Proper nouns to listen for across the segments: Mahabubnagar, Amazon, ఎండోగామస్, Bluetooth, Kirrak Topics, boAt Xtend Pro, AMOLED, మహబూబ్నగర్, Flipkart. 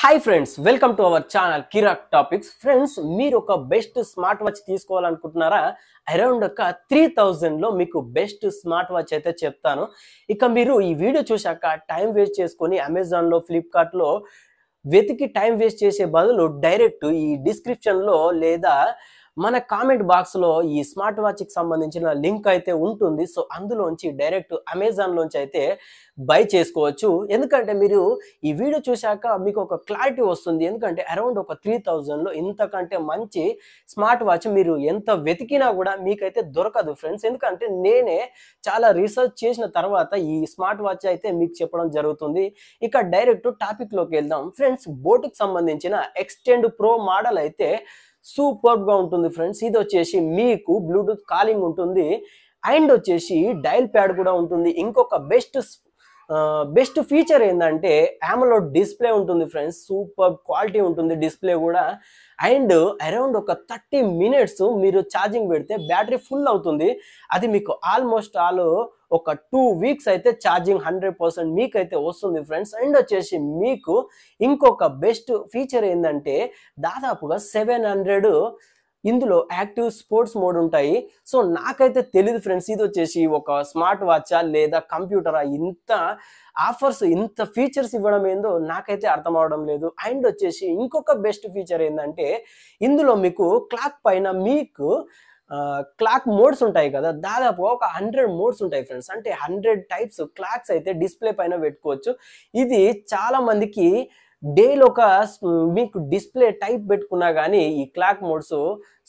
Hi friends, welcome to our channel Kirrak Topics. Friends, meeru oka best smart watch teeskovalanuntunara around oka 3000 lo meeku best smart watch aithe cheptanu. Ikka meeru ee video chusaka time waste cheskoni Amazon lo Flipkart lo vetiki time waste chese badalu direct ee description lo leda mana comment box lo ee smart watch ki sambandhinchina link aithe untundi. So andulonchi direct Amazon lonchi aithe buy chesukovachu. Endukante meeru ee video chusaka meeku oka clarity vastundi. Endukante around oka 3000 lo inta kante manchi smart watch meeru enta vetikina kuda meeku aithe dorakadu friends. Endukante nene chaala research chesina tarvata ee smart watch aithe meeku cheppadam jarugutundi. Ikka direct topic loki veldam friends. boAt ki sambandhinchina Xtend Pro model aithe super గా ఉంటుంది friends. ఇది వచ్చేసి మీకు Bluetooth calling ఉంటుంది and వచ్చేసి dial pad కూడా ఉంటుంది. ఇంకొక బెస్ట్ ఫీచర్ ఏంటంటే AMOLED డిస్ప్లే ఉంటుంది ఫ్రెండ్స్. సూపర్ క్వాలిటీ ఉంటుంది డిస్ప్లే కూడా. అండ్ అరౌండ్ ఒక 30 minutes మీరు ఛార్జింగ్ పెడితే బ్యాటరీ ఫుల్ అవుతుంది. అది మీకు ఆల్మోస్ట్ ఒక 2 weeks అయితే ఛార్జింగ్ 100% మీకైతే వస్తుంది ఫ్రెండ్స్. అండ్ వచ్చేసి మీకు ఇంకొక బెస్ట్ ఫీచర్ ఏంటంటే దాదాపుగా 700 ఇందులో యాక్టివ్ స్పోర్ట్స్ మోడ్ ఉంటాయి. సో నాకైతే తెలియదు ఫ్రెండ్స్ ఇది వచ్చేసి ఒక స్మార్ట్ వాచా లేదా కంప్యూటరా, ఇంత ఆఫర్స్ ఇంత ఫీచర్స్ ఇవ్వడం ఏందో నాకైతే అర్థం అవడం లేదు. అండ్ వచ్చేసి ఇంకొక బెస్ట్ ఫీచర్ ఏంటంటే ఇందులో మీకు క్లాక్ పైన మీకు క్లాక్ మోడ్స్ ఉంటాయి కదా, దాదాపు ఒక 100 modes ఉంటాయి ఫ్రెండ్స్. అంటే 100 types క్లాక్స్ అయితే డిస్ప్లే పైన పెట్టుకోవచ్చు. ఇది చాలా మందికి డేలో ఒక మీకు డిస్ప్లే టైప్ పెట్టుకున్నా కానీ ఈ క్లాక్ మోడ్స్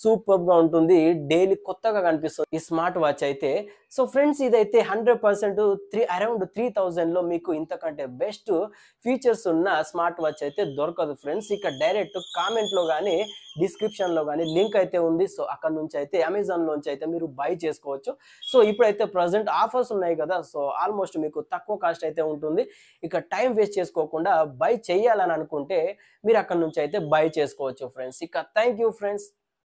సూపర్ గా ఉంటుంది. డైలీ కొత్తగా కనిపిస్తుంది ఈ స్మార్ట్ వాచ్ అయితే. సో ఫ్రెండ్స్ ఇదైతే 100% అరౌండ్ 3000 లో మీకు ఇంతకంటే బెస్ట్ ఫీచర్స్ ఉన్న స్మార్ట్ వాచ్ అయితే దొరకదు ఫ్రెండ్స్. ఇక డైరెక్ట్ కామెంట్ లో కానీ డిస్క్రిప్షన్ లో కానీ లింక్ అయితే ఉంది. సో అక్కడ నుంచి అయితే అమెజాన్ లోంచి అయితే మీరు బై చేసుకోవచ్చు. సో ఇప్పుడైతే ప్రజెంట్ ఆఫర్స్ ఉన్నాయి కదా, సో ఆల్మోస్ట్ మీకు తక్కువ కాస్ట్ అయితే ఉంటుంది. ఇక టైం వేస్ట్ చేసుకోకుండా బై చేయాలని అనుకుంటే మీరు అక్కడ నుంచి అయితే బై చేసుకోవచ్చు ఫ్రెండ్స్. ఇక థ్యాంక్ యూ ఫ్రెండ్స్.